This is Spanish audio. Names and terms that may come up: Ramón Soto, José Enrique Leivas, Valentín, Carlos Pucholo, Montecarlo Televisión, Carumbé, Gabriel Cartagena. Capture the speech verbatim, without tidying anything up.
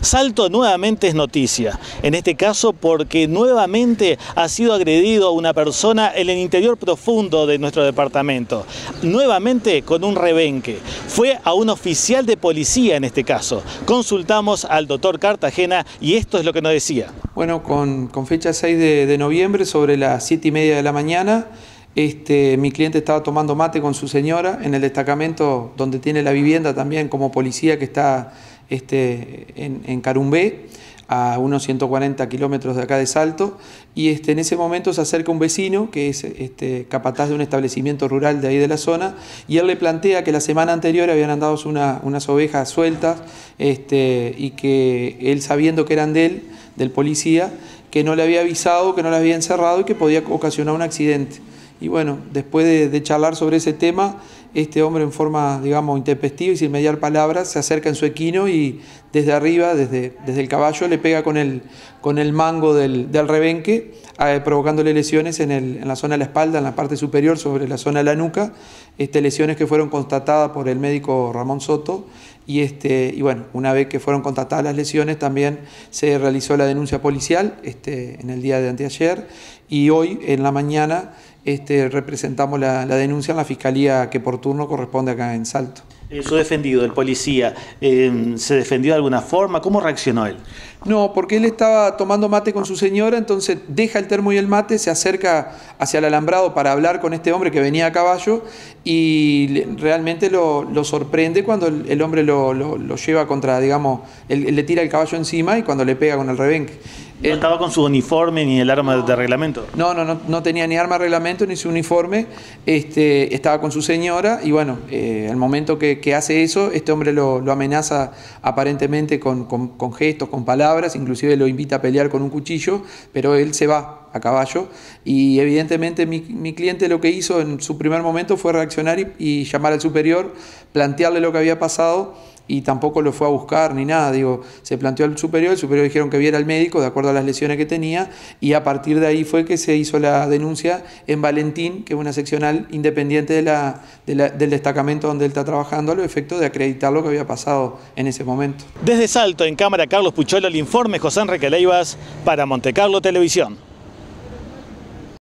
Salto nuevamente es noticia, en este caso porque nuevamente ha sido agredido una persona en el interior profundo de nuestro departamento, nuevamente con un rebenque. Fue a un oficial de policía en este caso. Consultamos al doctor Cartagena y esto es lo que nos decía. Bueno, con, con fecha seis de, de noviembre, sobre las siete y media de la mañana, Este, mi cliente estaba tomando mate con su señora en el destacamento donde tiene la vivienda también como policía, que está este, en, en Carumbé, a unos ciento cuarenta kilómetros de acá de Salto, y este, en ese momento se acerca un vecino que es este, capataz de un establecimiento rural de ahí de la zona, y él le plantea que la semana anterior habían andado una, unas ovejas sueltas este, y que él, sabiendo que eran de él, del policía, que no le había avisado, que no las había encerrado y que podía ocasionar un accidente. Y bueno, después de, de charlar sobre ese tema, este hombre, en forma, digamos, intempestiva y sin mediar palabras, se acerca en su equino y desde arriba, desde, desde el caballo, le pega con el, con el mango del, del rebenque, eh, provocándole lesiones en, el, en la zona de la espalda, en la parte superior, sobre la zona de la nuca, este, lesiones que fueron constatadas por el médico Ramón Soto. Y, este, y bueno, una vez que fueron constatadas las lesiones, también se realizó la denuncia policial este, en el día de anteayer, y hoy en la mañana este, representamos la, la denuncia en la fiscalía que por turno corresponde acá en Salto. Su defendido, el policía, eh, ¿se defendió de alguna forma? ¿Cómo reaccionó él? No, porque él estaba tomando mate con su señora, entonces deja el termo y el mate, se acerca hacia el alambrado para hablar con este hombre que venía a caballo, y realmente lo, lo sorprende cuando el, el hombre lo, lo, lo lleva contra, digamos, él, él le tira el caballo encima y cuando le pega con el rebenque. ¿No estaba con su uniforme ni el arma de reglamento? No, no, no, no tenía ni arma de reglamento ni su uniforme, este, estaba con su señora, y bueno, eh, al momento que, que hace eso, este hombre lo, lo amenaza aparentemente con, con, con gestos, con palabras, inclusive lo invita a pelear con un cuchillo, pero él se va a caballo, y evidentemente mi, mi cliente lo que hizo en su primer momento fue reaccionar y, y llamar al superior, plantearle lo que había pasado, y tampoco lo fue a buscar ni nada. Digo, se planteó al superior, el superior dijeron que viera al médico de acuerdo a las lesiones que tenía, y a partir de ahí fue que se hizo la denuncia en Valentín, que es una seccional independiente de la, de la, del destacamento donde él está trabajando, a los efectos de acreditar lo que había pasado en ese momento. Desde Salto, en cámara Carlos Pucholo, el informe José Enrique Leivas para Montecarlo Televisión.